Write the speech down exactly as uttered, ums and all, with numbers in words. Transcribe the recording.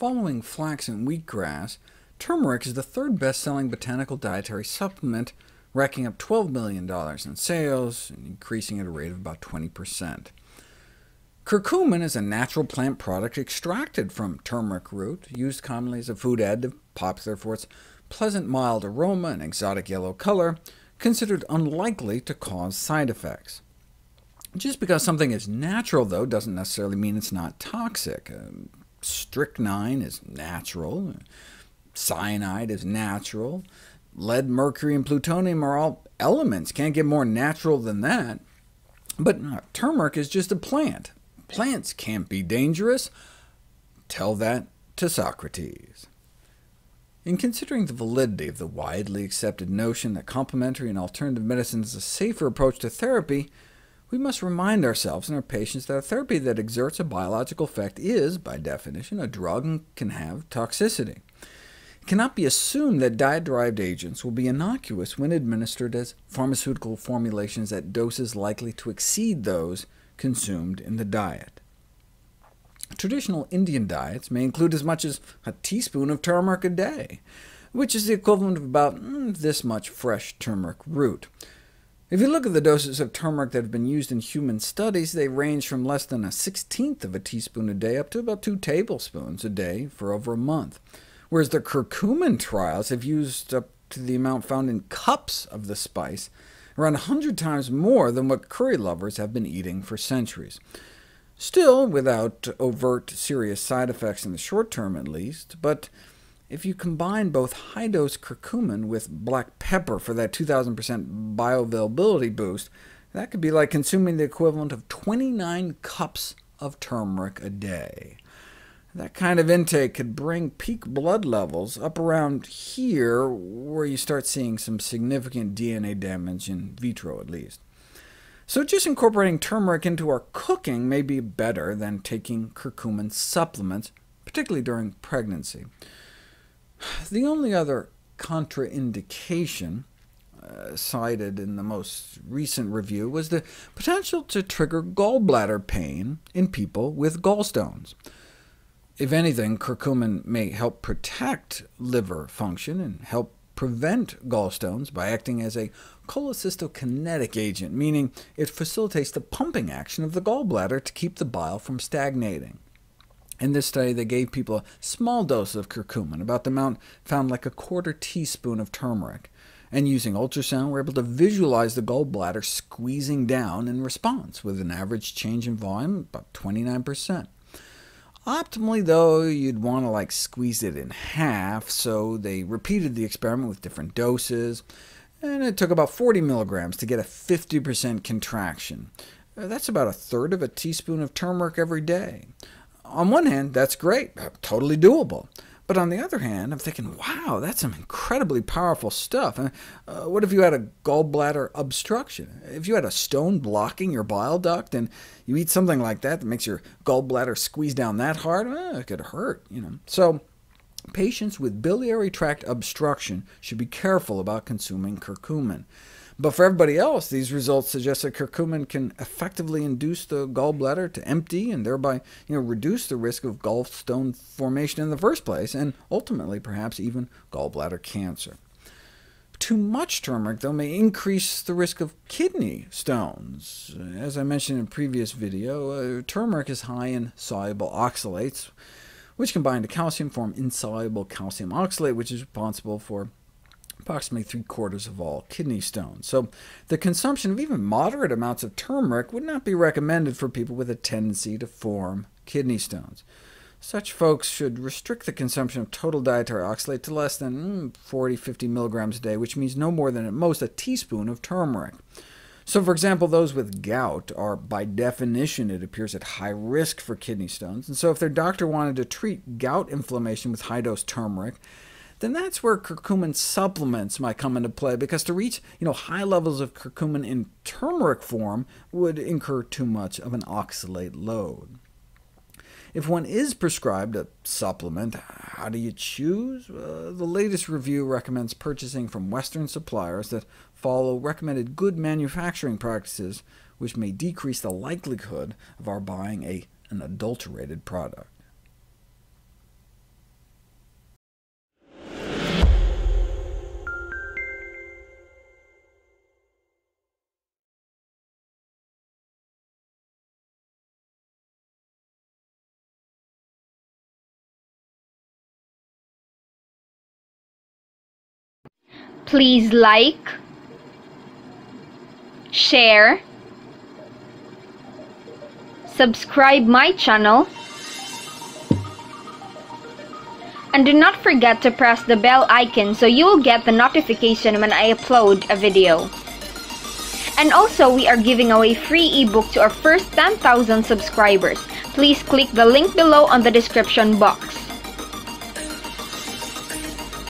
Following flax and wheatgrass, turmeric is the third best-selling botanical dietary supplement, racking up twelve million dollars in sales and increasing at a rate of about twenty percent. Curcumin is a natural plant product extracted from turmeric root, used commonly as a food additive, popular for its pleasant mild aroma and exotic yellow color, considered unlikely to cause side effects. Just because something is natural, though, doesn't necessarily mean it's not toxic. Um, strychnine is natural, cyanide is natural, lead, mercury, and plutonium are all elements. Can't get more natural than that. But no, turmeric is just a plant. Plants can't be dangerous. Tell that to Socrates. In considering the validity of the widely accepted notion that complementary and alternative medicine is a safer approach to therapy, we must remind ourselves and our patients that a therapy that exerts a biological effect is, by definition, a drug and can have toxicity. It cannot be assumed that diet-derived agents will be innocuous when administered as pharmaceutical formulations at doses likely to exceed those consumed in the diet. Traditional Indian diets may include as much as a teaspoon of turmeric a day, which is the equivalent of about mm, this much fresh turmeric root. If you look at the doses of turmeric that have been used in human studies, they range from less than a sixteenth of a teaspoon a day up to about two tablespoons a day for over a month, whereas the curcumin trials have used up to the amount found in cups of the spice, around one hundred times more than what curry lovers have been eating for centuries. Still, without overt serious side effects in the short term at least, but if you combine both high-dose curcumin with black pepper for that two thousand percent bioavailability boost, that could be like consuming the equivalent of twenty-nine cups of turmeric a day. That kind of intake could bring peak blood levels up around here, where you start seeing some significant D N A damage, in vitro at least. So just incorporating turmeric into our cooking may be better than taking curcumin supplements, particularly during pregnancy. The only other contraindication uh, cited in the most recent review was the potential to trigger gallbladder pain in people with gallstones. If anything, curcumin may help protect liver function and help prevent gallstones by acting as a cholecystokinetic agent, meaning it facilitates the pumping action of the gallbladder to keep the bile from stagnating. In this study, they gave people a small dose of curcumin, about the amount found like a quarter teaspoon of turmeric, and using ultrasound, were able to visualize the gallbladder squeezing down in response, with an average change in volume about twenty-nine percent. Optimally, though, you'd want to like squeeze it in half, so they repeated the experiment with different doses, and it took about forty milligrams to get a fifty percent contraction. That's about a third of a teaspoon of turmeric every day. On one hand, that's great, totally doable. But on the other hand, I'm thinking, wow, that's some incredibly powerful stuff. Uh, what if you had a gallbladder obstruction? If you had a stone blocking your bile duct, and you eat something like that that makes your gallbladder squeeze down that hard, eh, it could hurt, you know. So patients with biliary tract obstruction should be careful about consuming curcumin. But for everybody else, these results suggest that curcumin can effectively induce the gallbladder to empty and thereby you know, reduce the risk of gallstone formation in the first place, and ultimately perhaps even gallbladder cancer. Too much turmeric, though, may increase the risk of kidney stones. As I mentioned in a previous video, uh, turmeric is high in soluble oxalates, which combine to calcium form insoluble calcium oxalate, which is responsible for approximately three-quarters of all kidney stones. So the consumption of even moderate amounts of turmeric would not be recommended for people with a tendency to form kidney stones. Such folks should restrict the consumption of total dietary oxalate to less than mm, forty to fifty milligrams a day, which means no more than at most a teaspoon of turmeric. So for example, those with gout are, by definition, it appears, at high risk for kidney stones, and so if their doctor wanted to treat gout inflammation with high-dose turmeric, then that's where curcumin supplements might come into play, because to reach you know, high levels of curcumin in turmeric form would incur too much of an oxalate load. If one is prescribed a supplement, how do you choose? Uh, the latest review recommends purchasing from Western suppliers that follow recommended good manufacturing practices, which may decrease the likelihood of our buying a, an adulterated product. please like, share, subscribe my channel, and do not forget to press the bell icon so you will get the notification when I upload a video. And also, we are giving away free ebook to our first ten thousand subscribers. Please click the link below on the description box.